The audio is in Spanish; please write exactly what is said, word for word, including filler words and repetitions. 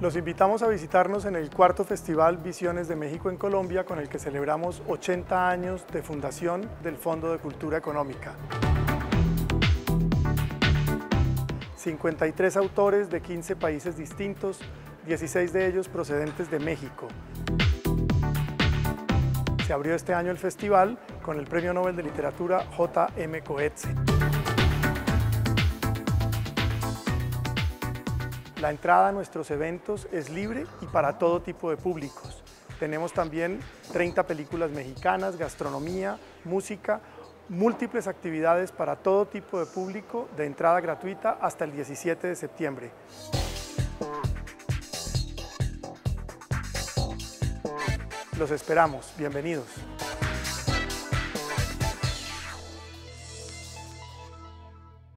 Los invitamos a visitarnos en el cuarto Festival Visiones de México en Colombia, con el que celebramos ochenta años de fundación del Fondo de Cultura Económica. cincuenta y tres autores de quince países distintos, dieciséis de ellos procedentes de México. Se abrió este año el festival con el Premio Nobel de Literatura J M Coetzee. La entrada a nuestros eventos es libre y para todo tipo de públicos. Tenemos también treinta películas mexicanas, gastronomía, música, múltiples actividades para todo tipo de público de entrada gratuita hasta el diecisiete de septiembre. Los esperamos. Bienvenidos.